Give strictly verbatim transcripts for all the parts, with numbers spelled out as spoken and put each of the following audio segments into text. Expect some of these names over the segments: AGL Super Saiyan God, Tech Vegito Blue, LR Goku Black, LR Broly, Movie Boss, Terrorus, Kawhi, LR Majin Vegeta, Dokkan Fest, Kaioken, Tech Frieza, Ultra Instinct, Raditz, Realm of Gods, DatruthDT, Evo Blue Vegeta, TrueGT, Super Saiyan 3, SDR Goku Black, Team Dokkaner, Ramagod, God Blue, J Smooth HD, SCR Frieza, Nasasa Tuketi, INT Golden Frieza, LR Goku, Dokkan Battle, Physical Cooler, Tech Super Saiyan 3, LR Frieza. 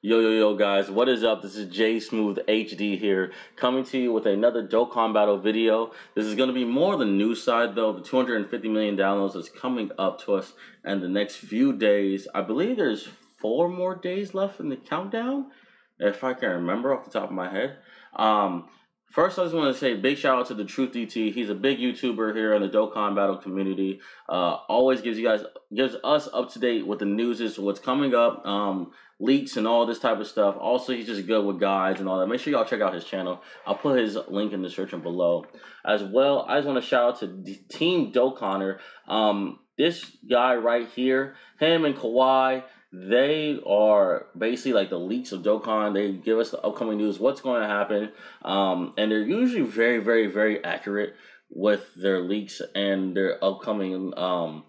Yo, yo, yo, guys, what is up? This is J Smooth H D here, coming to you with another Dokkan Battle video. This is going to be more the news side, though. The two hundred fifty million downloads is coming up to us in the next few days. I believe there's four more days left in the countdown, if I can remember off the top of my head. Um... First, I just want to say big shout out to DatruthDT. He's a big YouTuber here in the Dokkan Battle community. Uh, always gives you guys, gives us up to date with the news, is what's coming up, um, leaks and all this type of stuff. Also, he's just good with guides and all that. Make sure y'all check out his channel. I'll put his link in the description below. As well, I just want to shout out to D Team Dokkaner. Um, this guy right here, him and Kawhi. They are basically like the leaks of Dokkan. They give us the upcoming news, what's going to happen. Um, and they're usually very, very, very accurate with their leaks and their upcoming, um,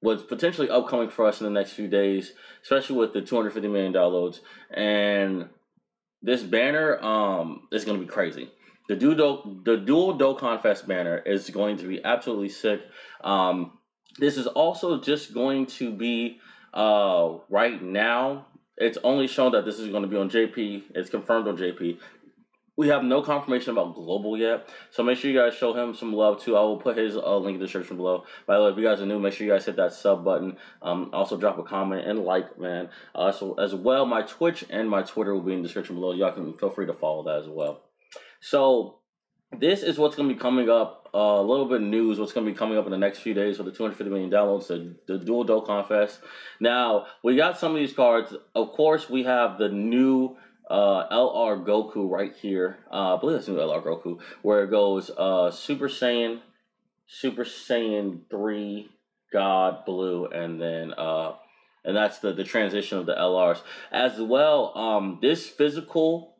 what's potentially upcoming for us in the next few days, especially with the two hundred fifty million downloads. And this banner um, is going to be crazy. The, du the dual Dokkan Fest banner is going to be absolutely sick. Um, this is also just going to be... Uh, right now, it's only shown that this is going to be on J P. It's confirmed on J P. We have no confirmation about global yet, so make sure you guys show him some love too. I will put his uh, link in the description below. By the way, if you guys are new, make sure you guys hit that sub button. Um, also drop a comment and like, man. Uh, so as well, my Twitch and my Twitter will be in the description below. Y'all can feel free to follow that as well. So this is what's going to be coming up, uh, a little bit of news, what's going to be coming up in the next few days for the two hundred fifty million downloads, the, the dual Dokkan Fest. Now, we got some of these cards. Of course, we have the new uh, L R Goku right here. Uh, I believe it's new L R Goku, where it goes uh, Super Saiyan, Super Saiyan three, God Blue, and then, uh, and that's the, the transition of the L Rs. As well, um, this physical...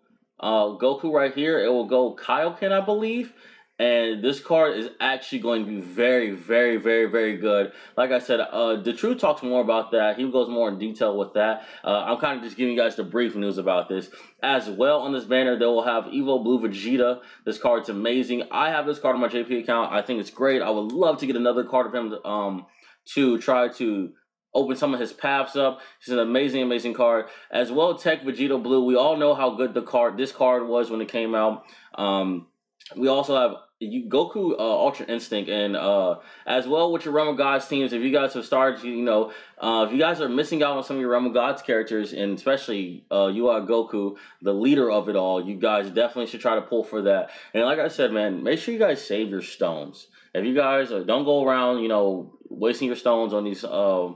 Uh, Goku right here, it will go Kaioken, I believe, and this card is actually going to be very, very, very, very good. Like I said, uh, DatruthDT talks more about that. He goes more in detail with that. Uh, I'm kind of just giving you guys the brief news about this. As well, on this banner, they will have Evo Blue Vegeta. This card's amazing. I have this card on my J P account. I think it's great. I would love to get another card of him to, um, to try to... open some of his paths up. It's an amazing, amazing card. As well, Tech Vegito Blue. We all know how good the card, this card was when it came out. Um, we also have you, Goku uh, Ultra Instinct, and uh, as well with your Realm of Gods teams. If you guys have started, you, you know, uh, if you guys are missing out on some of your Realm of Gods characters, and especially uh, you are Goku, the leader of it all, you guys definitely should try to pull for that. And like I said, man, make sure you guys save your stones. If you guys uh, don't go around, you know, wasting your stones on these... Uh,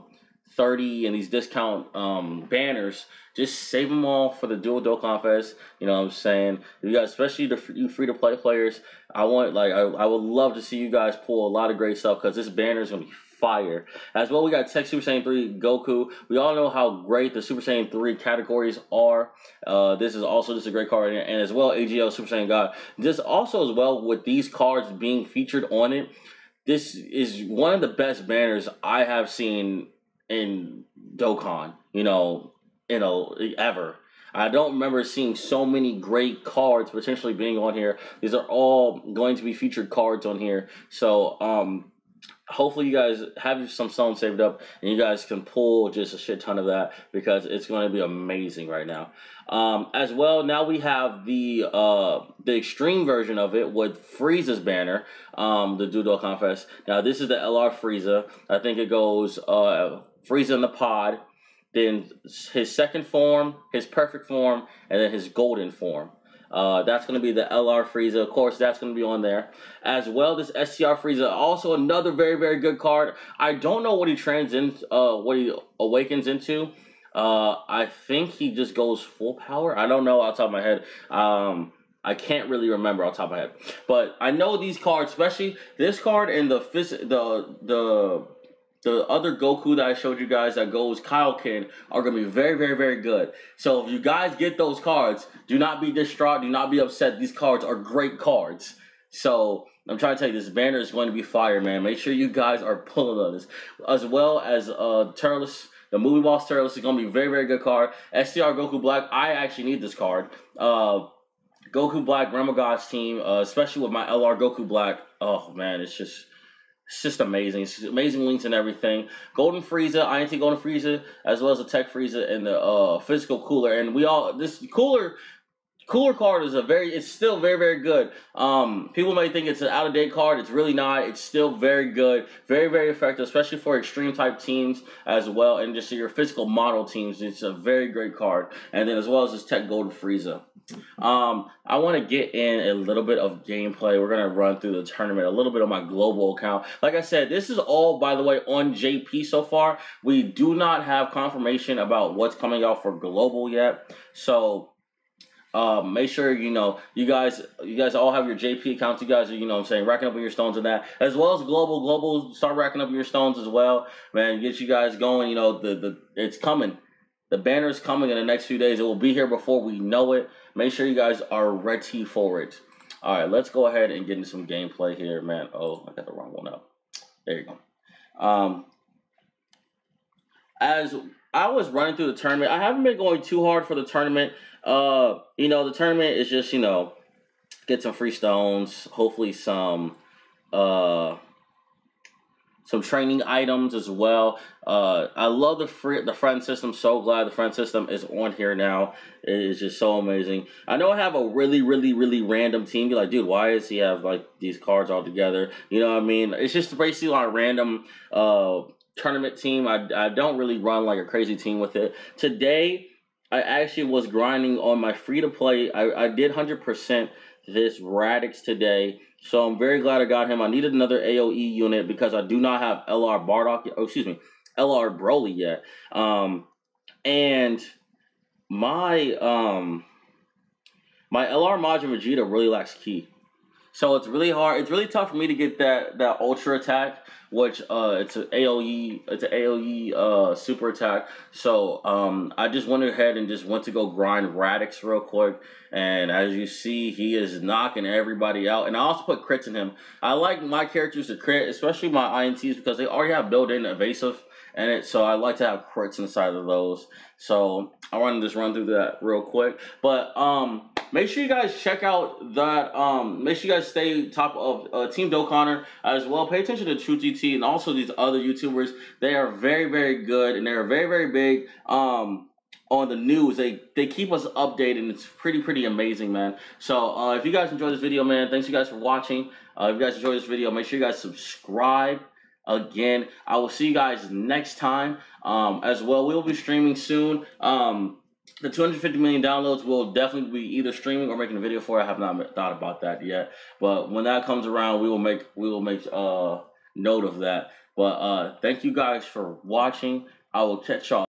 thirty and these discount um banners, just save them all for the dual Dokkan Fest. You know what I'm saying? You guys, especially the you free to play players, I want like I, I would love to see you guys pull a lot of great stuff, because this banner is gonna be fire. As well, we got Tech Super Saiyan three Goku. We all know how great the Super Saiyan three categories are. Uh, this is also just a great card, and as well A G L Super Saiyan God. Just also as well with these cards being featured on it, this is one of the best banners I have seen in Dokkan, you know, you know, ever. I don't remember seeing so many great cards potentially being on here. These are all going to be featured cards on here. So, um, hopefully you guys have some stones saved up and you guys can pull just a shit ton of that, because it's going to be amazing right now. Um, as well, now we have the uh, the extreme version of it with Frieza's banner, um, the Dual Dokkan Fest. Now, this is the L R Frieza. I think it goes... Uh, Frieza in the pod, then his second form, his perfect form, and then his golden form. Uh, that's going to be the L R Frieza. Of course, that's going to be on there. As well, this S C R Frieza, also another very, very good card. I don't know what he transcends, uh, what he awakens into. Uh, I think he just goes full power. I don't know off the top of my head. Um... I can't really remember off the top of my head. But I know these cards, especially this card and the the the... the other Goku that I showed you guys that goes Kaioken are going to be very, very, very good. So if you guys get those cards, do not be distraught. Do not be upset. These cards are great cards. So I'm trying to tell you, this banner is going to be fire, man. Make sure you guys are pulling on this. As well as uh, Terrorus, the Movie Boss Terrorus is going to be a very, very good card. S D R Goku Black, I actually need this card. Uh, Goku Black, Ramagod's team, uh, especially with my L R Goku Black. Oh, man, it's just... It's just amazing. It's amazing links and everything. Golden Frieza, I N T Golden Frieza, as well as the Tech Frieza and the uh, Physical Cooler. And we all, this Cooler, Cooler card is a very, it's still very, very good. Um, people may think it's an out-of-date card. It's really not. It's still very good. Very, very effective, especially for extreme type teams as well. And just your physical model teams. It's a very great card. And then as well as this Tech Golden Frieza. Um, I want to get in a little bit of gameplay. We're going to run through the tournament, a little bit of my global account. Like I said, this is all, by the way, on J P so far. We do not have confirmation about what's coming out for global yet. So... Uh, make sure, you know, you guys, you guys all have your J P accounts. You guys are, you know what I'm saying, racking up on your stones and that, as well as global, global, start racking up your stones as well, man, get you guys going, you know, the, the, it's coming. The banner is coming in the next few days. It will be here before we know it. Make sure you guys are ready for it. All right, let's go ahead and get into some gameplay here, man. Oh, I got the wrong one up. There you go. Um, as I was running through the tournament, I haven't been going too hard for the tournament. Uh, you know, the tournament is just, you know, get some free stones, hopefully some, uh, some training items as well. Uh, I love the free, the friend system. So glad the friend system is on here now. It is just so amazing. I know I have a really, really, really random team. You're like, dude, why does he have like these cards all together? You know what I mean? It's just basically like random, uh, tournament team. I, I don't really run like a crazy team with it. Today, I actually was grinding on my free-to-play. I, I did one hundred percent this Raditz today, so I'm very glad I got him. I needed another A O E unit because I do not have L R Bardock, oh, excuse me, L R Broly yet. Um, and my um, my L R Majin Vegeta really lacks key. So it's really hard. It's really tough for me to get that that ultra attack, which uh, it's an A O E, it's an A O E uh, super attack. So um, I just went ahead and just went to go grind Raditz real quick. And as you see, he is knocking everybody out. And I also put crits in him. I like my characters to crit, especially my I N Ts, because they already have built-in evasive in it. So I like to have crits inside of those. So I want to just run through that real quick. But um. Make sure you guys check out that, um, make sure you guys stay top of uh, Team Dokkaner as well. Pay attention to TrueGT and also these other YouTubers. They are very, very good, and they are very, very big um, on the news. They they keep us updated, and it's pretty, pretty amazing, man. So uh, if you guys enjoyed this video, man, thanks you guys for watching. Uh, if you guys enjoyed this video, make sure you guys subscribe. Again, I will see you guys next time um, as well. We will be streaming soon. Um... The two hundred fifty million downloads will definitely be either streaming or making a video for it. I have not thought about that yet, but when that comes around, we will make we will make uh note of that. But uh, thank you guys for watching. I will catch y'all.